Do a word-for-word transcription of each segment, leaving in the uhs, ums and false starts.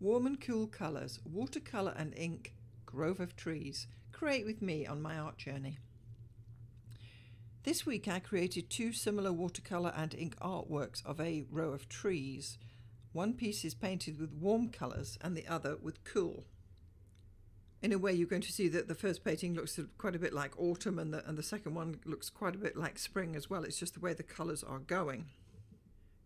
Warm and cool colours, watercolour and ink, grove of trees. Create with me on my art journey. This week I created two similar watercolour and ink artworks of a row of trees. One piece is painted with warm colours and the other with cool. In a way you're going to see that the first painting looks quite a bit like autumn and the, and the second one looks quite a bit like spring as well. It's just the way the colours are going.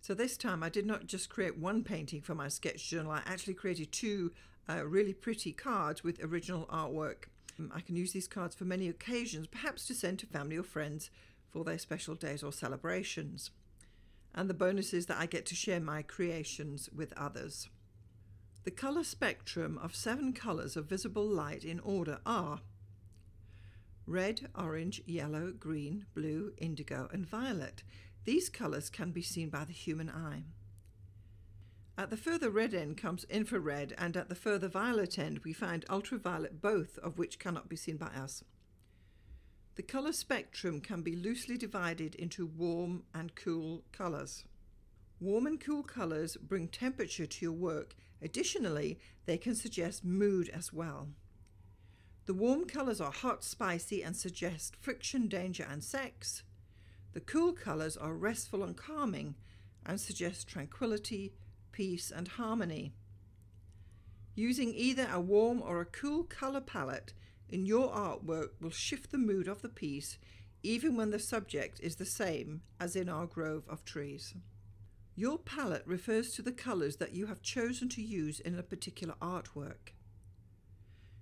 So this time I did not just create one painting for my sketch journal, I actually created two uh, really pretty cards with original artwork. Um, I can use these cards for many occasions, perhaps to send to family or friends for their special days or celebrations. And the bonus is that I get to share my creations with others. The colour spectrum of seven colours of visible light in order are red, orange, yellow, green, blue, indigo and violet. These colours can be seen by the human eye. At the further red end comes infrared, and at the further violet end we find ultraviolet, both of which cannot be seen by us. The colour spectrum can be loosely divided into warm and cool colours. Warm and cool colours bring temperature to your work. Additionally, they can suggest mood as well. The warm colours are hot, spicy, and suggest friction, danger, and sex. The cool colours are restful and calming and suggest tranquility, peace, and harmony. Using either a warm or a cool colour palette in your artwork will shift the mood of the piece, even when the subject is the same as in our grove of trees. Your palette refers to the colours that you have chosen to use in a particular artwork.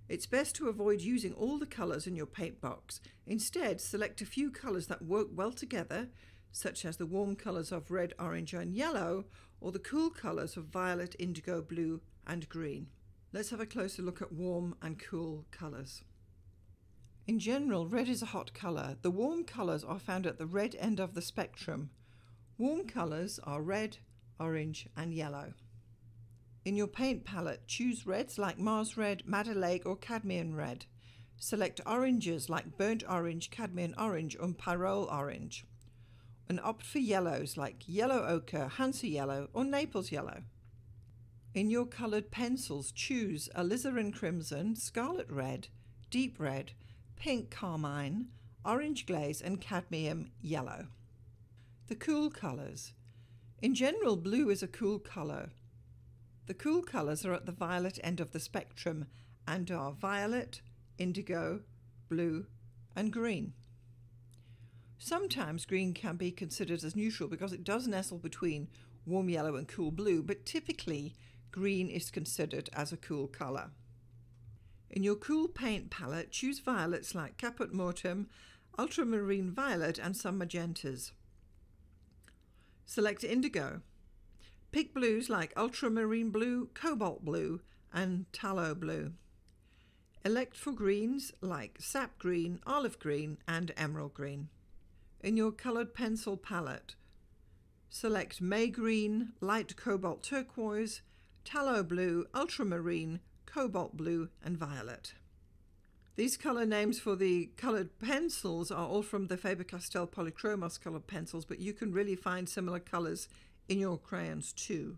It's best to avoid using all the colours in your paintbox. Instead, select a few colours that work well together, such as the warm colours of red, orange and yellow, or the cool colours of violet, indigo, blue and green. Let's have a closer look at warm and cool colours. In general, red is a hot colour. The warm colours are found at the red end of the spectrum. Warm colours are red, orange and yellow. In your paint palette, choose reds like Mars Red, Madder Lake or Cadmium Red. Select oranges like Burnt Orange, Cadmium Orange and Pyrrole Orange. And opt for yellows like Yellow Ochre, Hansa Yellow or Naples Yellow. In your coloured pencils, choose Alizarin Crimson, Scarlet Red, Deep Red, Pink Carmine, Orange Glaze and Cadmium Yellow. The cool colours. In general, blue is a cool colour. The cool colours are at the violet end of the spectrum and are violet, indigo, blue and green. Sometimes green can be considered as neutral because it does nestle between warm yellow and cool blue, but typically green is considered as a cool colour. In your cool paint palette, choose violets like Caput Mortuum, Ultramarine Violet and some magentas. Select indigo. Pick blues like ultramarine blue, cobalt blue and tallow blue. Elect for greens like sap green, olive green and emerald green. In your coloured pencil palette, select May green, light cobalt turquoise, tallow blue, ultramarine, cobalt blue and violet. These colour names for the coloured pencils are all from the Faber-Castell Polychromos coloured pencils, but you can really find similar colours in your crayons too.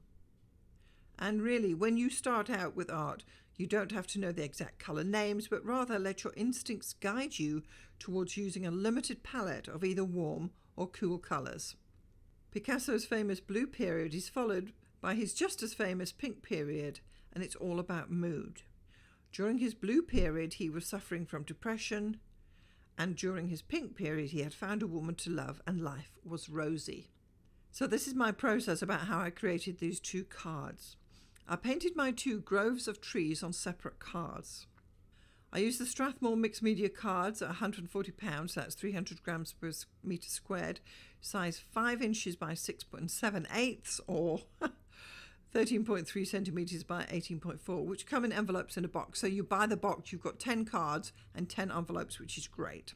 And really, when you start out with art, you don't have to know the exact colour names, but rather let your instincts guide you towards using a limited palette of either warm or cool colours. Picasso's famous blue period is followed by his just as famous pink period, and it's all about mood. During his blue period, he was suffering from depression, and during his pink period, he had found a woman to love and life was rosy. So this is my process about how I created these two cards. I painted my two groves of trees on separate cards. I used the Strathmore mixed media cards at one hundred and forty pounds, that's three hundred grams per metre squared, size five inches by six and seven eighths or thirteen point three centimetres by eighteen point four, which come in envelopes in a box. So you buy the box, you've got ten cards and ten envelopes, which is great.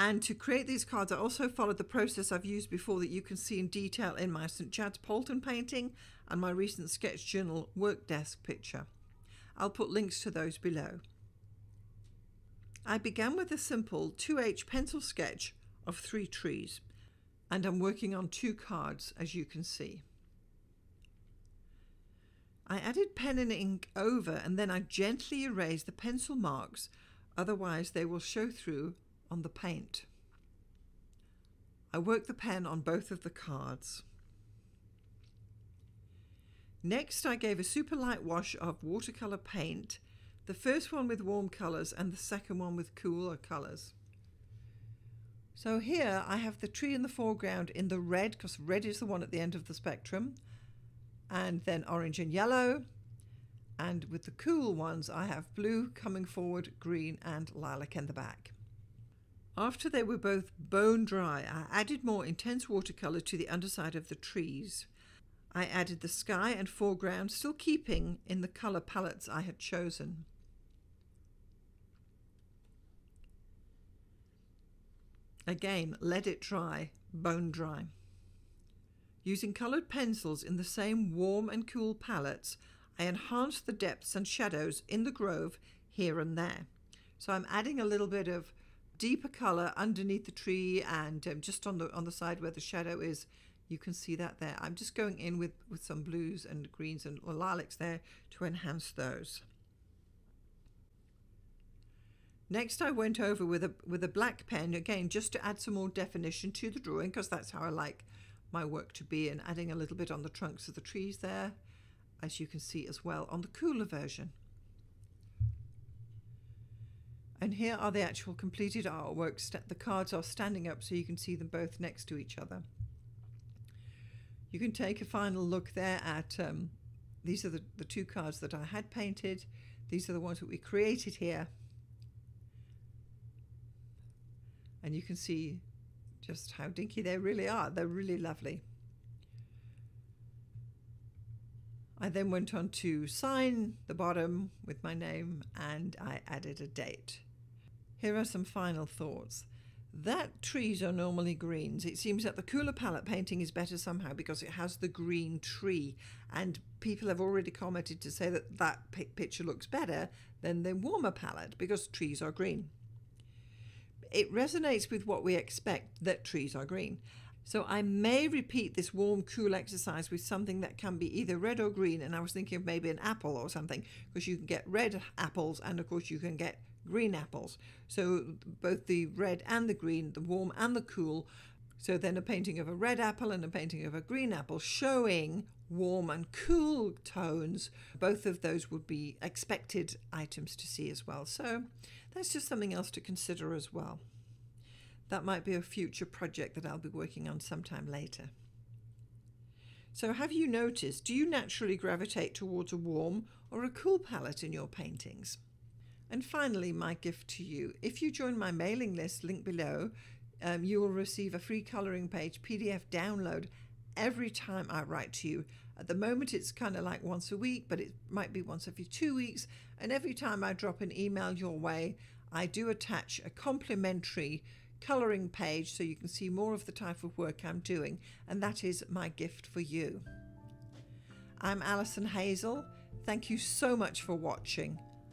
And to create these cards, I also followed the process I've used before that you can see in detail in my Saint Chad's Poulton painting and my recent sketch journal work desk picture. I'll put links to those below. I began with a simple two H pencil sketch of three trees, and I'm working on two cards, as you can see. I added pen and ink over and then I gently erase the pencil marks, otherwise they will show through on the paint. I work the pen on both of the cards. Next, I gave a super light wash of watercolor paint, the first one with warm colors and the second one with cooler colors. So here I have the tree in the foreground in the red, because red is the one at the end of the spectrum, and then orange and yellow, and with the cool ones I have blue coming forward, green and lilac in the back. After they were both bone dry, I added more intense watercolor to the underside of the trees. I added the sky and foreground, still keeping in the color palettes I had chosen. Again, let it dry, bone dry. Using colored pencils in the same warm and cool palettes, I enhanced the depths and shadows in the grove here and there. So I'm adding a little bit of deeper color underneath the tree and um, just on the, on the side where the shadow is. You can see that there. I'm just going in with, with some blues and greens and lilacs there to enhance those. Next, I went over with a, with a black pen, again, just to add some more definition to the drawing, because that's how I like my work to be, and adding a little bit on the trunks of the trees there, as you can see as well on the cooler version. And here are the actual completed artworks. The cards are standing up so you can see them both next to each other. You can take a final look there at, um, these are the, the two cards that I had painted. These are the ones that we created here. And you can see just how dinky they really are. They're really lovely. I then went on to sign the bottom with my name and I added a date. Here are some final thoughts. That trees are normally greens. It seems that the cooler palette painting is better somehow because it has the green tree, and people have already commented to say that that picture looks better than the warmer palette because trees are green. It resonates with what we expect, that trees are green. So I may repeat this warm cool exercise with something that can be either red or green, and I was thinking of maybe an apple or something, because you can get red apples and of course you can get green apples, so both the red and the green, the warm and the cool. So then a painting of a red apple and a painting of a green apple showing warm and cool tones, both of those would be expected items to see as well. So that's just something else to consider as well. That might be a future project that I'll be working on sometime later. So have you noticed, do you naturally gravitate towards a warm or a cool palette in your paintings? And finally, my gift to you. If you join my mailing list, link below, um, you will receive a free colouring page P D F download every time I write to you. At the moment, it's kind of like once a week, but it might be once every two weeks. And every time I drop an email your way, I do attach a complimentary colouring page so you can see more of the type of work I'm doing. And that is my gift for you. I'm Alison Hazel. Thank you so much for watching.